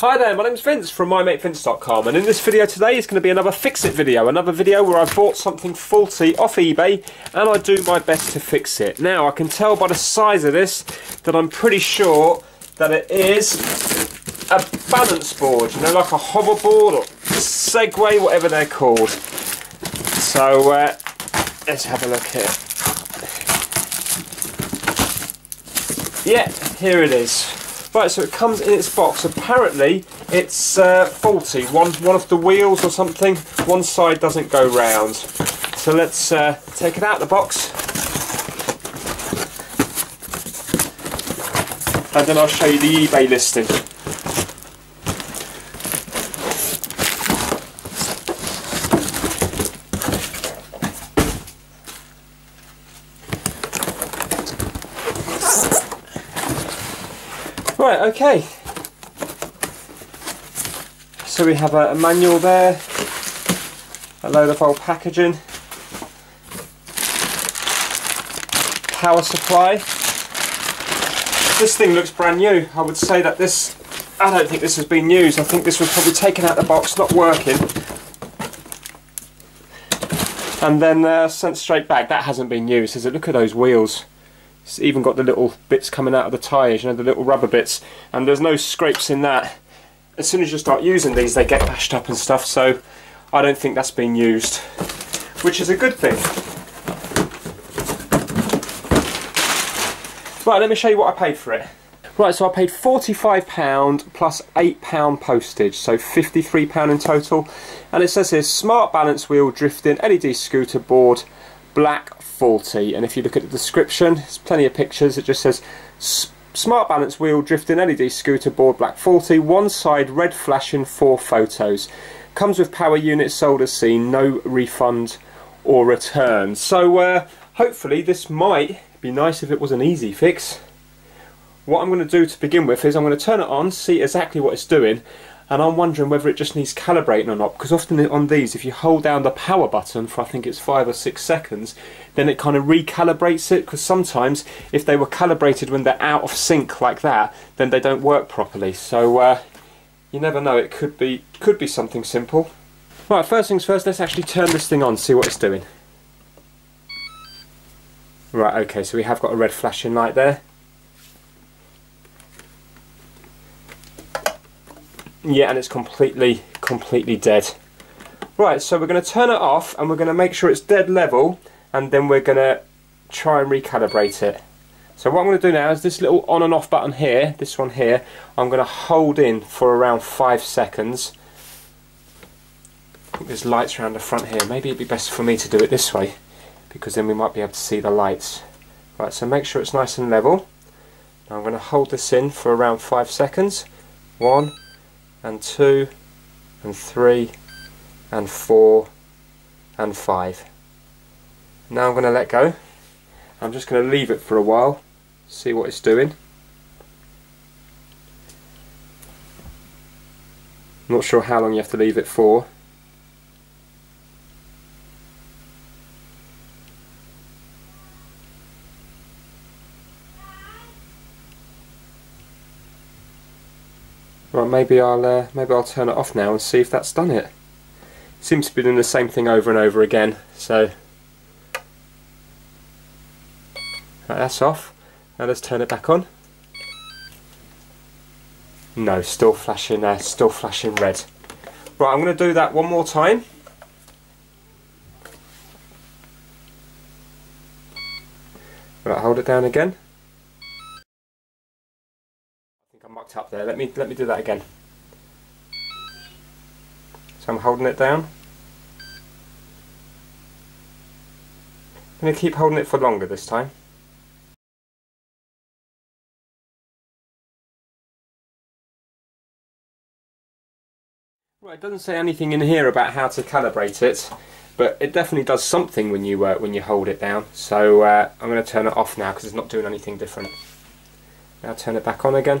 Hi there, my name's Vince from MyMateVince.com, and in this video today is going to be another fix-it video, another video where I bought something faulty off eBay and I do my best to fix it. Now I can tell by the size of this that I'm pretty sure that it is a balance board, you know, like a hoverboard or Segway, whatever they're called. So let's have a look here. Yeah, here it is. Right, so it comes in its box. Apparently it's faulty. One of the wheels or something, one side doesn't go round. So let's take it out of the box and then I'll show you the eBay listing. Right, okay, so we have a manual there, a load of old packaging, power supply. This thing looks brand new. I would say that this, I don't think this has been used. I think this was probably taken out of the box, not working, and then sent straight back. That hasn't been used, is it? Look at those wheels. It's even got the little bits coming out of the tyres, you know, the little rubber bits, and there's no scrapes in that. As soon as you start using these, they get bashed up and stuff, so I don't think that's been used, which is a good thing. Right, let me show you what I paid for it. Right, so I paid £45 plus £8 postage, so £53 in total, and it says here, smart balance wheel, drifting, LED scooter board, black, faulty. And if you look at the description, there's plenty of pictures. It just says smart balance wheel, drifting, LED scooter board, black, faulty, one side red flashing, 4 photos, comes with power unit, sold as seen, no refund or return. So hopefully this might be nice if it was an easy fix. What I'm going to do to begin with is I'm going to turn it on, see exactly what it's doing, and I'm wondering whether it just needs calibrating or not, because often on these, if you hold down the power button for I think it's 5 or 6 seconds, then it kind of recalibrates it, because sometimes if they were calibrated when they're out of sync like that, then they don't work properly. So you never know, it could be something simple. Right, first things first, let's actually turn this thing on, see what it's doing. Right, okay, so we have got a red flashing light there. Yeah, and it's completely dead. Right, so we're going to turn it off and we're going to make sure it's dead level, and then we're going to try and recalibrate it. So what I'm going to do now is this little on and off button here, this one here, I'm going to hold in for around 5 seconds. I think there's lights around the front here. Maybe it'd be best for me to do it this way, because then we might be able to see the lights. Right, so make sure it's nice and level. Now I'm going to hold this in for around 5 seconds. 1 and 2 and 3 and 4 and 5. Now I'm going to let go. I'm just going to leave it for a while, see what it's doing. Not sure how long you have to leave it for. Right, maybe I'll turn it off now and see if that's done it. Seems to be doing the same thing over and over again. So right, that's off. Now let's turn it back on. No, still flashing red. Right, I'm going to do that one more time. Right, hold it down again. Mucked up there. Let me do that again. So I'm holding it down. I'm going to keep holding it for longer this time. Right, it doesn't say anything in here about how to calibrate it, but it definitely does something when you hold it down. So I'm going to turn it off now because it's not doing anything different. Now turn it back on again.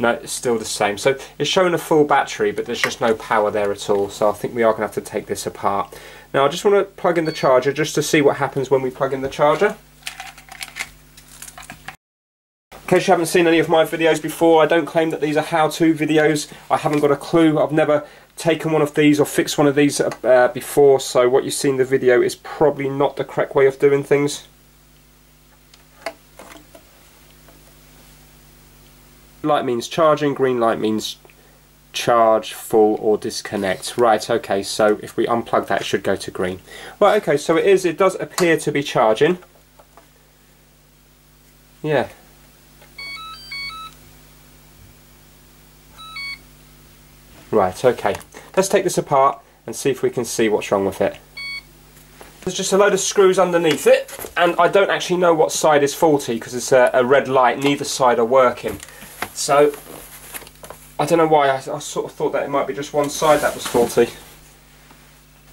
No, it's still the same. So it's showing a full battery, but there's just no power there at all. So I think we are going to have to take this apart. Now I just want to plug in the charger just to see what happens when we plug in the charger. case you haven't seen any of my videos before, I don't claim that these are how-to videos. I haven't got a clue. I've never taken one of these or fixed one of these before, so what you see in the video is probably not the correct way of doing things. Red light means charging, green light means charge, full or disconnect. Right, okay, so if we unplug that, it should go to green. Right, okay, so it does appear to be charging. Yeah. Right, okay. Let's take this apart and see if we can see what's wrong with it. There's just a load of screws underneath it, and I don't actually know what side is faulty because it's a red light. Neither side are working. So, I don't know why. I sort of thought that it might be just one side that was faulty.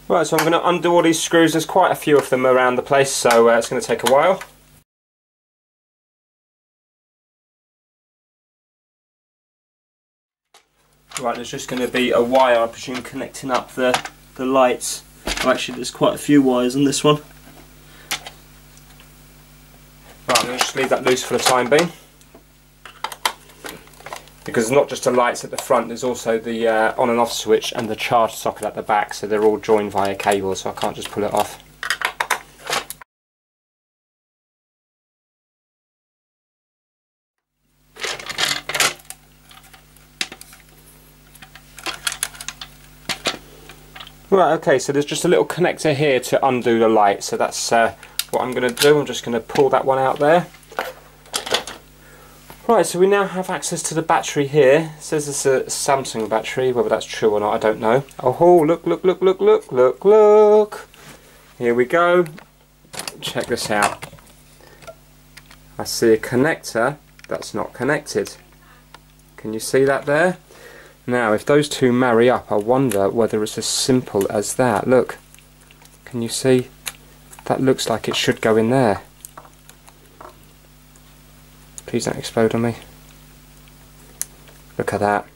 Right, so I'm going to undo all these screws. There's quite a few of them around the place, so it's going to take a while. Right, there's just going to be a wire, I presume, connecting up the lights. Well, actually, there's quite a few wires on this one. Right, I'm going to just leave that loose for the time being. Because it's not just the lights at the front, there's also the on and off switch and the charge socket at the back, so they're all joined via cable, so I can't just pull it off. Right, okay, so there's just a little connector here to undo the light, so that's what I'm going to do. I'm just going to pull that one out there. Right, so we now have access to the battery here. It says it's a Samsung battery, whether that's true or not, I don't know. Oh, look. Here we go. Check this out. I see a connector that's not connected. Can you see that there? Now, if those two marry up, I wonder whether it's as simple as that. Look, can you see? That looks like it should go in there. Please don't explode on me. Look at that.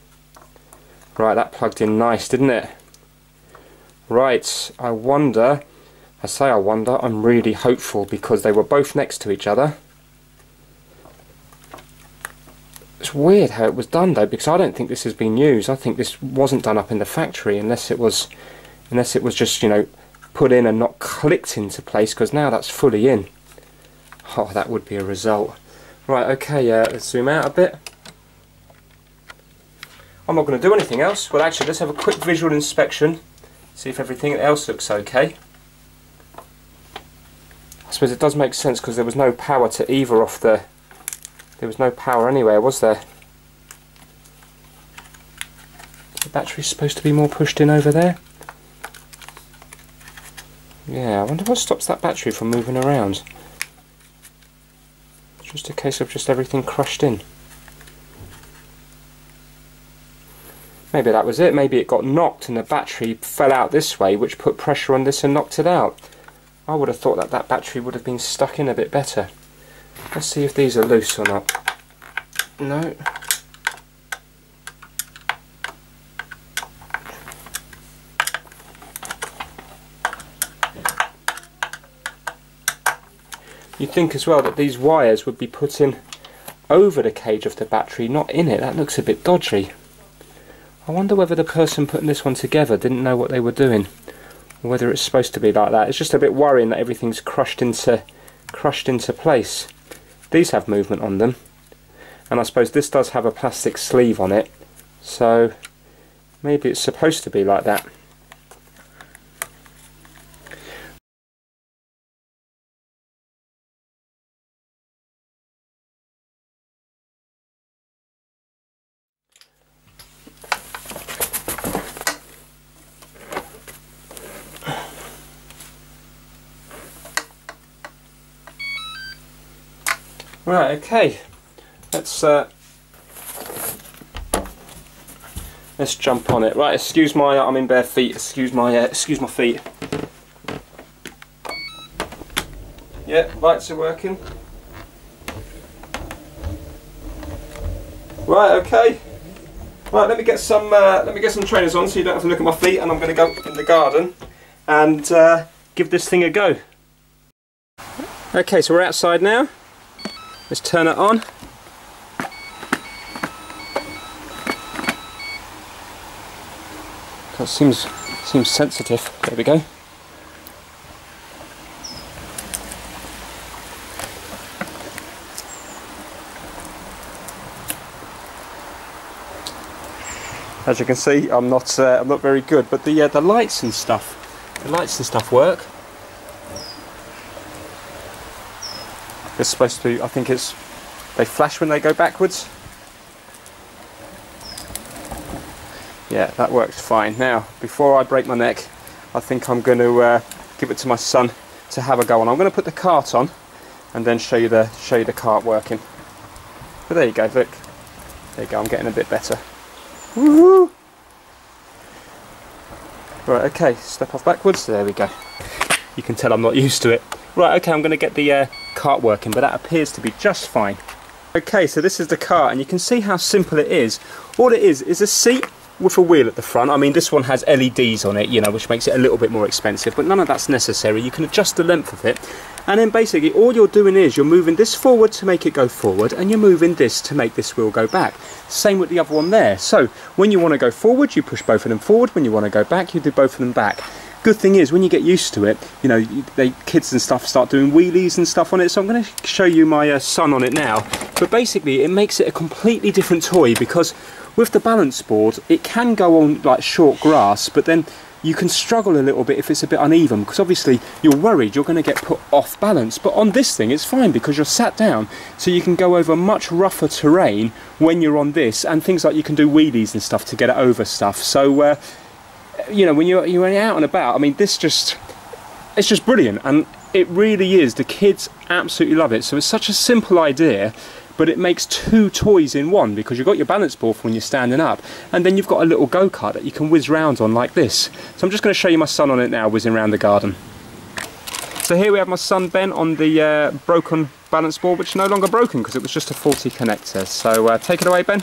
Right, that plugged in nice, didn't it? Right, I wonder, I say I wonder, I'm really hopeful because they were both next to each other. It's weird how it was done though, because I don't think this has been used. I think this wasn't done up in the factory unless it was just, you know, put in and not clicked into place, because now that's fully in. Oh, that would be a result. Right, okay, let's zoom out a bit. I'm not going to do anything else. Well, actually, let's have a quick visual inspection, see if everything else looks okay. I suppose it does make sense because there was no power to either of the... There was no power anywhere, was there? Is the battery supposed to be more pushed in over there? Yeah, I wonder what stops that battery from moving around. It's just a case of just everything crushed in. Maybe that was it. Maybe it got knocked and the battery fell out this way, which put pressure on this and knocked it out. I would have thought that that battery would have been stuck in a bit better. Let's see if these are loose or not. No. You'd think as well that these wires would be put in over the cage of the battery, not in it. That looks a bit dodgy. I wonder whether the person putting this one together didn't know what they were doing, or whether it's supposed to be like that. It's just a bit worrying that everything's crushed into place. These have movement on them, and I suppose this does have a plastic sleeve on it, so maybe it's supposed to be like that. Right, okay, let's jump on it. Right, excuse my, I'm in bare feet, excuse my feet. Yeah, lights are working. Right, okay. Right, let me get some trainers on so you don't have to look at my feet, and I'm going to go in the garden and give this thing a go. Okay, so we're outside now. Let's turn it on. That seems sensitive. There we go. As you can see, I'm not very good, but the lights and stuff, work. It's supposed to, I think it's, they flash when they go backwards. Yeah, that works fine. Now, before I break my neck, I think I'm going to give it to my son to have a go on. I'm going to put the cart on and then show you the cart working. But there you go, look. There you go, I'm getting a bit better. Woo-hoo. Right, okay, step off backwards. There we go. You can tell I'm not used to it. Right, okay, I'm going to get the cart working, but that appears to be just fine. Okay, so this is the cart, and you can see how simple it is. All it is a seat with a wheel at the front. I mean, this one has LEDs on it, you know, which makes it a little bit more expensive, but none of that's necessary. You can adjust the length of it, and then basically all you're doing is you're moving this forward to make it go forward, and you're moving this to make this wheel go back. Same with the other one there. So when you want to go forward, you push both of them forward. When you want to go back, you do both of them back. Good thing is, when you get used to it, you know, they, kids and stuff start doing wheelies and stuff on it, so I'm going to show you my son on it now. But basically, it makes it a completely different toy, because with the balance board, it can go on like short grass, but then you can struggle a little bit if it's a bit uneven, because obviously you're worried you're going to get put off balance. But on this thing, it's fine, because you're sat down, so you can go over much rougher terrain when you're on this, and things like you can do wheelies and stuff to get it over stuff. So, you know, when you're out and about, I mean, this just, it's just brilliant, and it really is. The kids absolutely love it. So it's such a simple idea, but it makes two toys in one, because you've got your balance board for when you're standing up, and then you've got a little go-kart that you can whiz round on like this. So I'm just going to show you my son on it now, whizzing around the garden. So here we have my son Ben on the broken balance board, which is no longer broken because it was just a faulty connector. So take it away, Ben.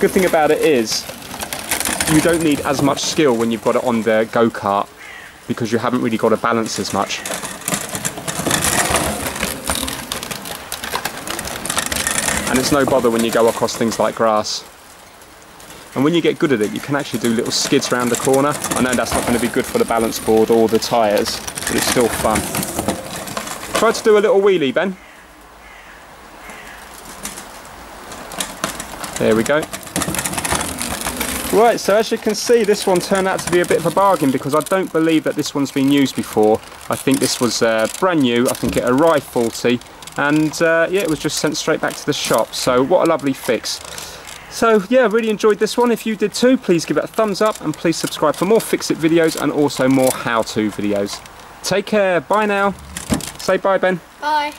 Good thing about it is, you don't need as much skill when you've got it on the go-kart, because you haven't really got to balance as much. And it's no bother when you go across things like grass. And when you get good at it, you can actually do little skids around the corner. I know that's not going to be good for the balance board or the tyres, but it's still fun. Try to do a little wheelie, Ben. There we go. Right, so as you can see, this one turned out to be a bit of a bargain, because I don't believe that this one's been used before. I think this was brand new. I think it arrived faulty, and yeah, it was just sent straight back to the shop. So what a lovely fix. So yeah, I really enjoyed this one. If you did too, please give it a thumbs up, and please subscribe for more Fix-It videos, and also more how-to videos. Take care, bye now. Say bye, Ben. Bye.